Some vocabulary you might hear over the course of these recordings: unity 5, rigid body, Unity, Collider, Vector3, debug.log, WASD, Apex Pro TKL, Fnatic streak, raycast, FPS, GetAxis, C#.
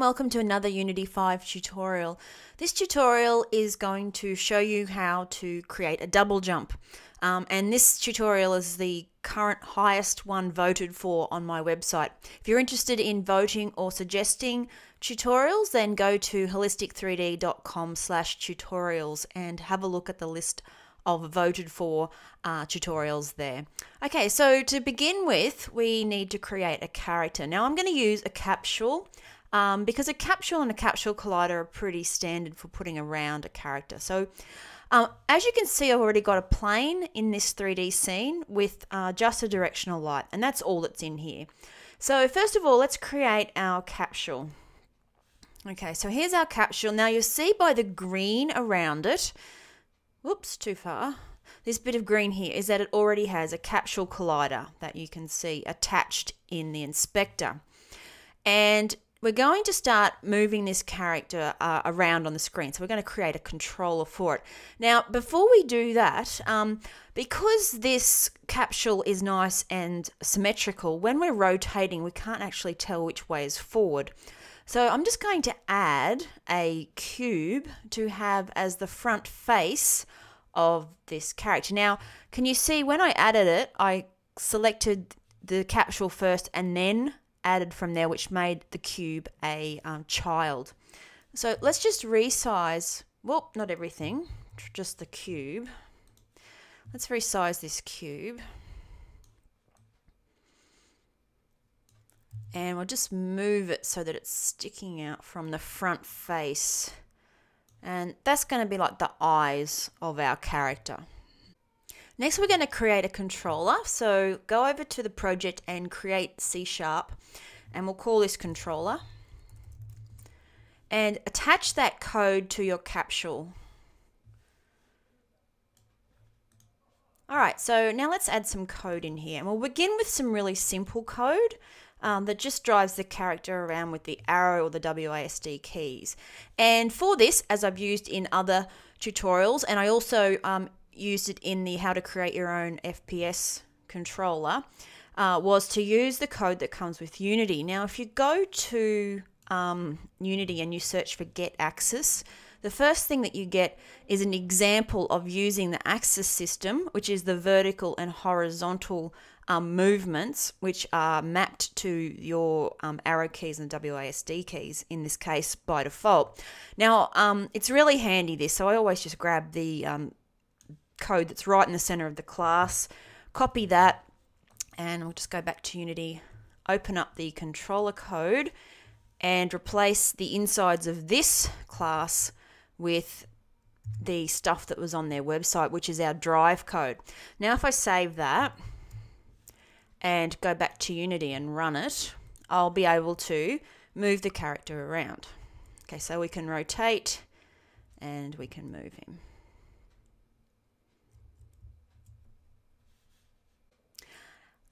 and welcome to another Unity 5 tutorial. This tutorial is going to show you how to create a double jump. And this tutorial is the current highest one voted for on my website. If you're interested in voting or suggesting tutorials, then go to holistic3d.com/tutorials and have a look at the list of voted for tutorials there. Okay, so to begin with, we need to create a character. Now I'm going to use a capsule because a capsule and a capsule collider are pretty standard for putting around a character. So as you can see, I've already got a plane in this 3D scene with just a directional light, and that's all that's in here. So first of all, let's create our capsule. Okay, so here's our capsule. Now you'll see by the green around it, whoops, too far. This bit of green here is that it already has a capsule collider that you can see attached in the inspector. And we're going to start moving this character around on the screen. So we're going to create a controller for it. Now, before we do that, because this capsule is nice and symmetrical, when we're rotating, we can't actually tell which way is forward. So I'm just going to add a cube to have as the front face of this character. Now, can you see when I added it, I selected the capsule first and then added from there, which made the cube a child. So let's just resize, well, not everything, just the cube. Let's resize this cube. And we'll just move it so that it's sticking out from the front face. And that's going to be like the eyes of our character. Next, we're going to create a controller. So go over to the project and create C#, and we'll call this controller. And attach that code to your capsule. All right, so now let's add some code in here. And we'll begin with some really simple code. That just drives the character around with the arrow or the WASD keys. And for this, as I've used in other tutorials, and I also used it in the how to create your own FPS controller, was to use the code that comes with Unity. Now, if you go to Unity and you search for GetAxis, the first thing that you get is an example of using the axis system, which is the vertical and horizontal movements, which are mapped to your arrow keys and WASD keys, in this case by default. Now, it's really handy this, so I always just grab the code that's right in the center of the class, copy that, and we'll just go back to Unity, open up the controller code, and replace the insides of this class with the stuff that was on their website, which is our drive code. Now if I save that and go back to Unity and run it, I'll be able to move the character around. Okay, so we can rotate and we can move him.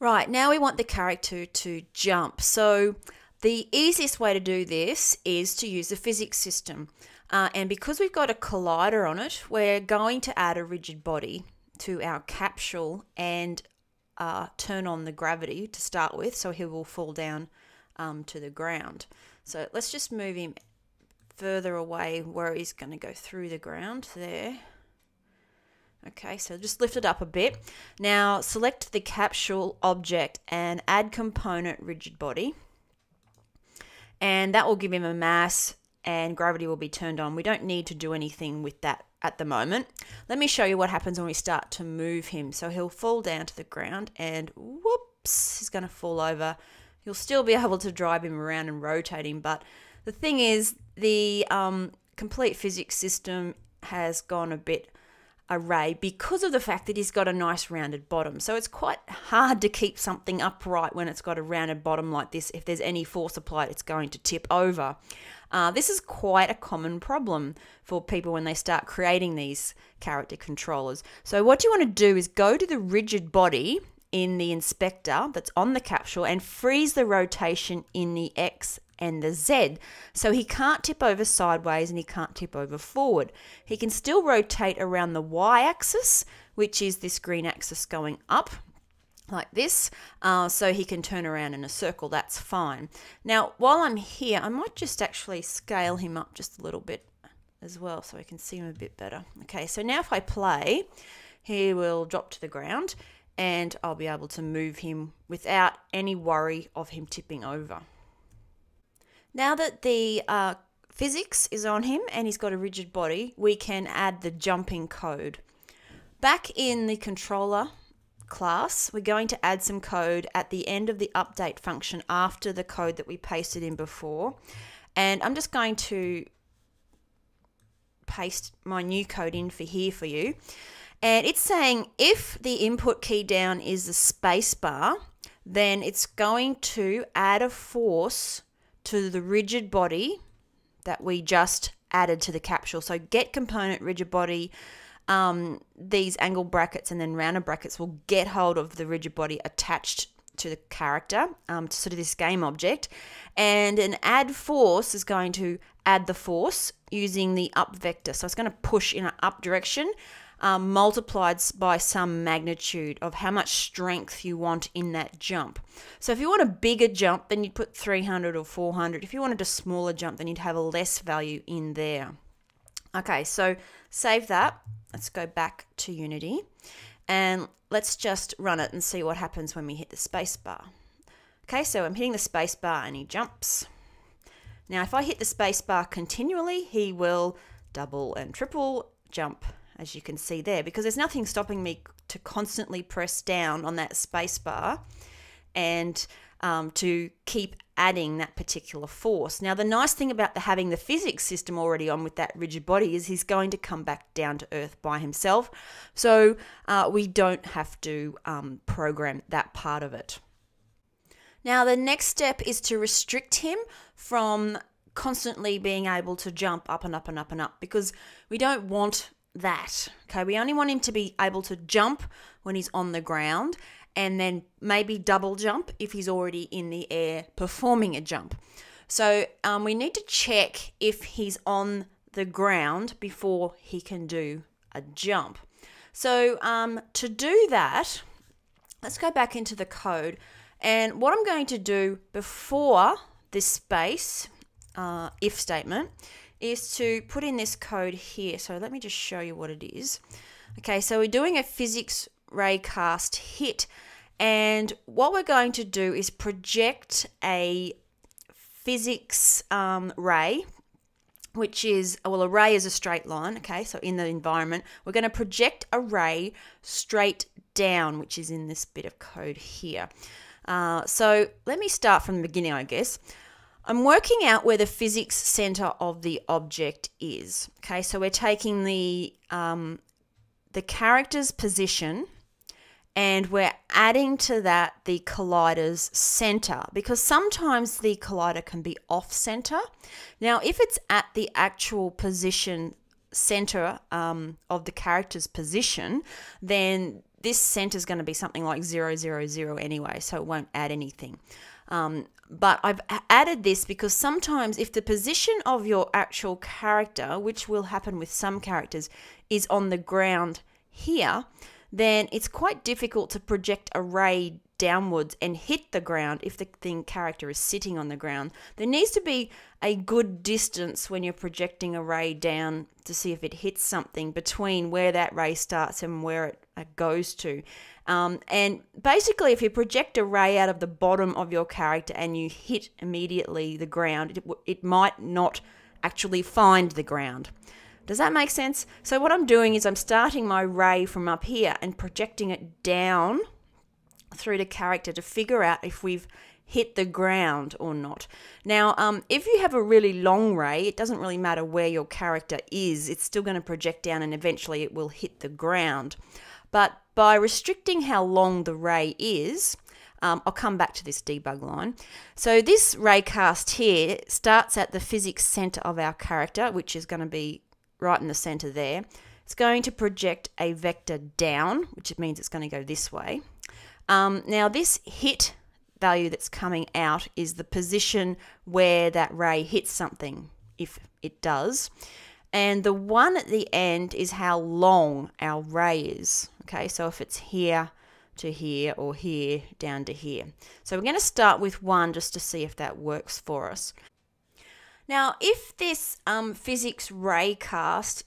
Right, now we want the character to jump. So the easiest way to do this is to use the physics system. And because we've got a collider on it, we're going to add a rigid body to our capsule and turn on the gravity to start with, so he will fall down to the ground. So let's just move him further away where he's going to go through the ground there. Okay, so just lift it up a bit. Now select the capsule object and add component rigid body. And that will give him a mass and gravity will be turned on. We don't need to do anything with that at the moment. Let me show you what happens when we start to move him. So he'll fall down to the ground and whoops, he's going to fall over. You'll still be able to drive him around and rotate him. But the thing is, the complete physics system has gone a bit array because of the fact that he's got a nice rounded bottom. So it's quite hard to keep something upright when it's got a rounded bottom like this. If there's any force applied, it's going to tip over. This is quite a common problem for people when they start creating these character controllers. So what you want to do is go to the rigid body in the inspector that's on the capsule and freeze the rotation in the X and the Z. So he can't tip over sideways and he can't tip over forward. He can still rotate around the Y axis, which is this green axis going up, like this, so he can turn around in a circle. That's fine. Now, while I'm here, I might just actually scale him up just a little bit as well so I can see him a bit better. Okay, so now if I play, he will drop to the ground and I'll be able to move him without any worry of him tipping over. Now that the physics is on him and he's got a rigid body, we can add the jumping code. Back in the controller class, we're going to add some code at the end of the update function after the code that we pasted in before. And I'm just going to paste my new code in for here for you. And it's saying if the input key down is the space bar, then it's going to add a force to the rigid body that we just added to the capsule. So get component rigid body, these angle brackets and then rounder brackets will get hold of the rigid body attached to the character, to sort of this game object, and an add force is going to add the force using the up vector. So it's going to push in an up direction, multiplied by some magnitude of how much strength you want in that jump. So if you want a bigger jump, then you'd put 300 or 400. If you wanted a smaller jump, then you'd have a less value in there. Okay, so save that. Let's go back to Unity and let's just run it and see what happens when we hit the space bar. Okay, so I'm hitting the space bar and he jumps. Now, if I hit the space bar continually, he will double and triple jump, as you can see there, because there's nothing stopping me to constantly press down on that space bar and to keep adding that particular force. Now, the nice thing about having the physics system already on with that rigid body is he's going to come back down to earth by himself. So we don't have to program that part of it. Now, the next step is to restrict him from constantly being able to jump up and up and up and up, because we don't want that. Okay, we only want him to be able to jump when he's on the ground, and then maybe double jump if he's already in the air performing a jump. So we need to check if he's on the ground before he can do a jump. So to do that, let's go back into the code, and what I'm going to do before this space if statement is to put in this code here. So let me just show you what it is. Okay, so we're doing a physics raycast hit, and what we're going to do is project a physics ray, which is, well, a ray is a straight line, okay, so in the environment, we're going to project a ray straight down, which is in this bit of code here. So let me start from the beginning, I guess. I'm working out where the physics center of the object is. Okay, so we're taking the character's position and we're adding to that the collider's center, because sometimes the collider can be off center. Now, if it's at the actual position center of the character's position, then this center is going to be something like 0, 0, 0 anyway, so it won't add anything. But I've added this because sometimes if the position of your actual character, which will happen with some characters, is on the ground here, then it's quite difficult to project a ray downwards and hit the ground if the character is sitting on the ground. There needs to be a good distance when you're projecting a ray down to see if it hits something between where that ray starts and where it goes to. And basically, if you project a ray out of the bottom of your character and you hit immediately the ground, it might not actually find the ground. Does that make sense? So what I'm doing is I'm starting my ray from up here and projecting it down through the character to figure out if we've hit the ground or not. Now, if you have a really long ray, it doesn't really matter where your character is. It's still going to project down and eventually it will hit the ground. But by restricting how long the ray is, I'll come back to this debug line. So this raycast here starts at the physics center of our character, which is going to be right in the center there. It's going to project a vector down, which means it's going to go this way. Now this hit value that's coming out is the position where that ray hits something, if it does. And the one at the end is how long our ray is. Okay, so if it's here to here or here down to here. So we're going to start with one just to see if that works for us. Now, if this physics raycast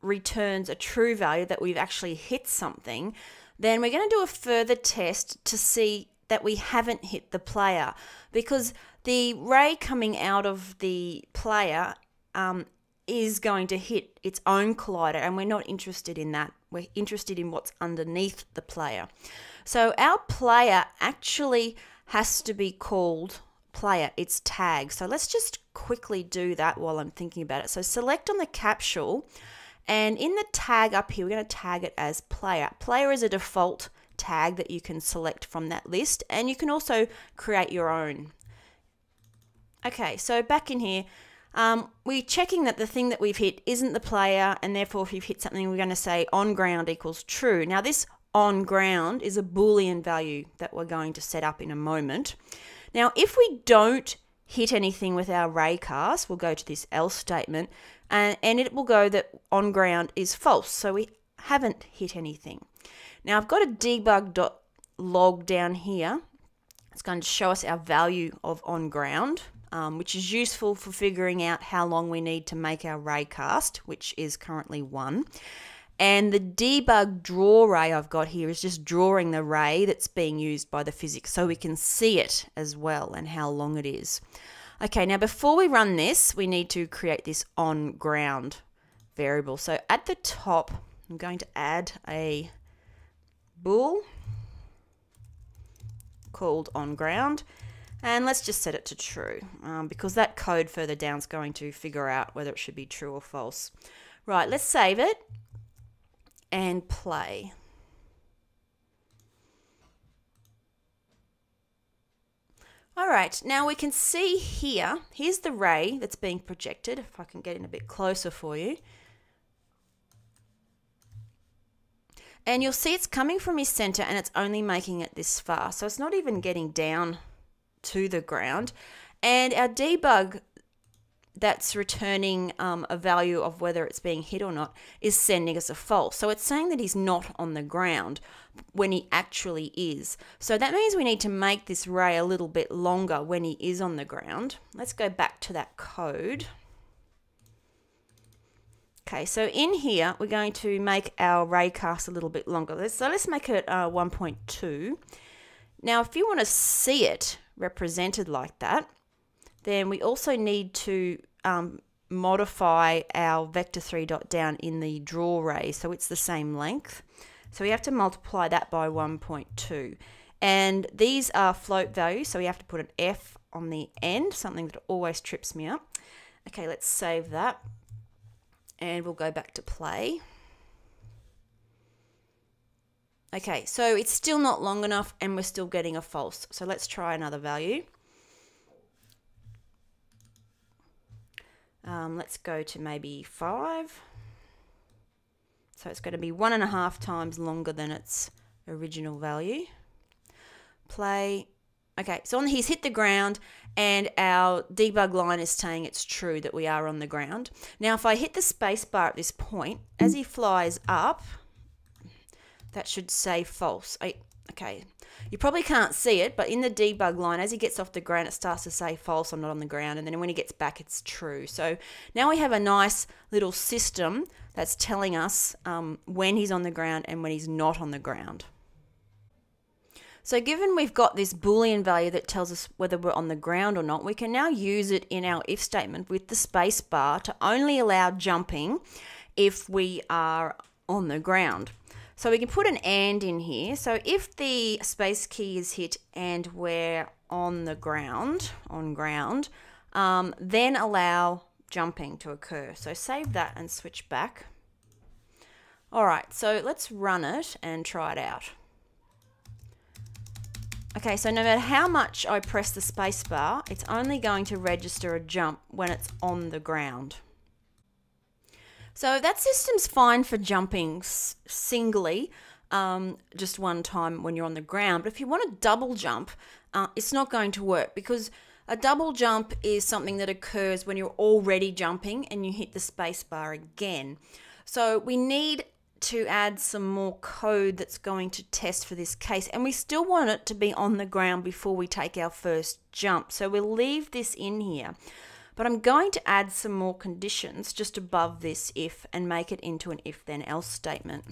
returns a true value that we've actually hit something, then we're going to do a further test to see that we haven't hit the player, because the ray coming out of the player is going to hit its own collider, and we're not interested in that. We're interested in what's underneath the player. So our player actually has to be called player, it's tagged. So let's just quickly do that while I'm thinking about it. So select on the capsule, and in the tag up here, we're going to tag it as player. Player is a default tag that you can select from that list, and you can also create your own. Okay, so back in here, we're checking that the thing that we've hit isn't the player, and therefore if you've hit something, we're going to say on ground equals true. Now this on ground is a Boolean value that we're going to set up in a moment. Now if we don't hit anything with our raycast, we'll go to this else statement, and it will go that on ground is false, so we haven't hit anything. Now I've got a debug.log down here. It's going to show us our value of on ground, which is useful for figuring out how long we need to make our raycast, which is currently 1. And the debug.drawray I've got here is just drawing the ray that's being used by the physics, so we can see it as well and how long it is. Okay, now before we run this, we need to create this on ground variable. So at the top, I'm going to add a bool called on ground, and let's just set it to true, because that code further down is going to figure out whether it should be true or false. Right, let's save it and play. All right, now we can see here, here's the ray that's being projected. If I can get in a bit closer for you. And you'll see it's coming from his center, and it's only making it this far. So it's not even getting down to the ground. And our debug that's returning a value of whether it's being hit or not is sending us a false. So it's saying that he's not on the ground when he actually is. So that means we need to make this ray a little bit longer when he is on the ground. Let's go back to that code. Okay, so in here, we're going to make our raycast a little bit longer. So let's make it 1.2. Now, if you want to see it represented like that, then we also need to modify our Vector3 dot down in the draw ray, so it's the same length. So we have to multiply that by 1.2. And these are float values, so we have to put an F on the end, something that always trips me up. Okay, let's save that. And we'll go back to play. Okay, so it's still not long enough, and we're still getting a false. So let's try another value. Let's go to maybe 5. So it's going to be 1.5 times longer than its original value. Play. Okay, so he's hit the ground, and our debug line is saying it's true that we are on the ground. Now, if I hit the space bar at this point, as he flies up, that should say false. Okay, you probably can't see it, but in the debug line, as he gets off the ground, it starts to say false, I'm not on the ground, and then when he gets back, it's true. So now we have a nice little system that's telling us when he's on the ground and when he's not on the ground. So given we've got this Boolean value that tells us whether we're on the ground or not, we can now use it in our if statement with the space bar to only allow jumping if we are on the ground. So we can put an and in here. So if the space key is hit and we're on the ground, then allow jumping to occur. So save that and switch back. All right, so let's run it and try it out. Okay, so no matter how much I press the space bar, it's only going to register a jump when it's on the ground. So that system's fine for jumping singly, just one time when you're on the ground. But if you want a double jump, it's not going to work, because a double jump is something that occurs when you're already jumping and you hit the space bar again. So we need to add some more code that's going to test for this case, and we still want it to be on the ground before we take our first jump, so we'll leave this in here. But I'm going to add some more conditions just above this if and make it into an if then else statement.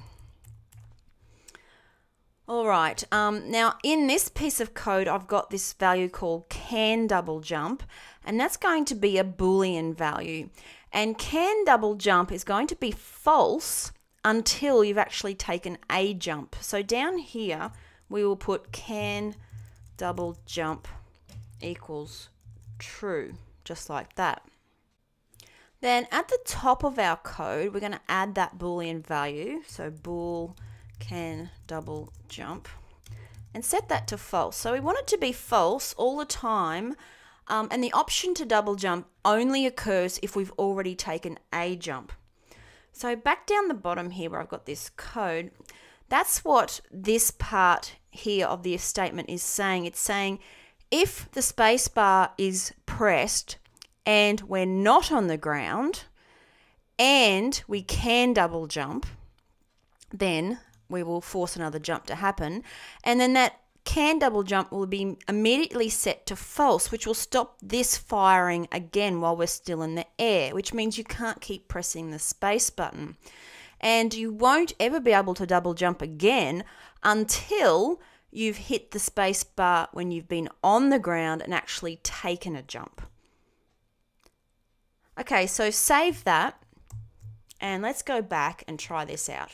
All right, now in this piece of code, I've got this value called can double jump, and that's going to be a Boolean value. And can double jump is going to be false until you've actually taken a jump. So down here, we will put can double jump equals true, just like that. Then at the top of our code, we're going to add that Boolean value, so bool can double jump, and set that to false. So we want it to be false all the time, and the option to double jump only occurs if we've already taken a jump. So back down the bottom here where I've got this code, that's what this part here of the if statement is saying. It's saying if the space bar is pressed and we're not on the ground and we can double jump, then we will force another jump to happen, and then that can double jump will be immediately set to false, which will stop this firing again while we're still in the air, which means you can't keep pressing the space button. And you won't ever be able to double jump again until you've hit the space bar when you've been on the ground and actually taken a jump. Okay, so save that, and let's go back and try this out.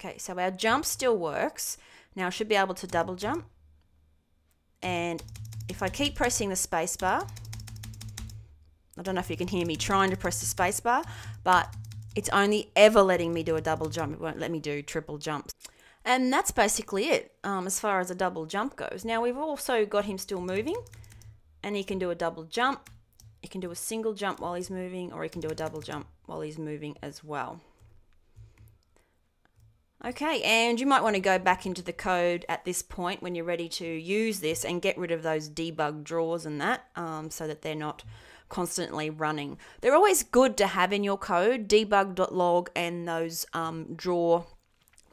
Okay, so our jump still works. Now I should be able to double jump. And if I keep pressing the space bar, I don't know if you can hear me trying to press the space bar, but it's only ever letting me do a double jump. It won't let me do triple jumps. And that's basically it as far as a double jump goes. Now we've also got him still moving, and he can do a double jump. He can do a single jump while he's moving, or he can do a double jump while he's moving as well. Okay, and you might want to go back into the code at this point when you're ready to use this and get rid of those debug drawers and that, so that they're not constantly running. They're always good to have in your code, debug.log and those draw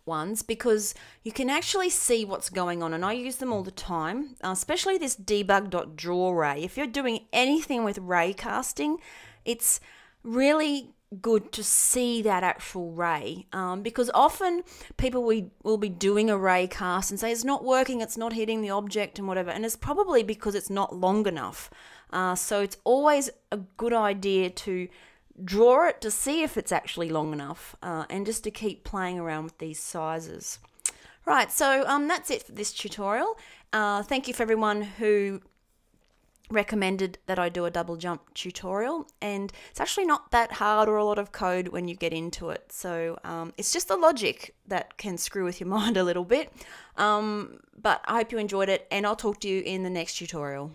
ones, because you can actually see what's going on, and I use them all the time, especially this debug.drawray. If you're doing anything with raycasting, it's really good to see that actual ray, because often people will be doing a ray cast and say it's not working, it's not hitting the object and whatever, and it's probably because it's not long enough. So it's always a good idea to draw it to see if it's actually long enough, and just to keep playing around with these sizes. Right, so that's it for this tutorial. Thank you for everyone who recommended that I do a double jump tutorial, and it's actually not that hard or a lot of code when you get into it, so it's just the logic that can screw with your mind a little bit, but I hope you enjoyed it, and I'll talk to you in the next tutorial.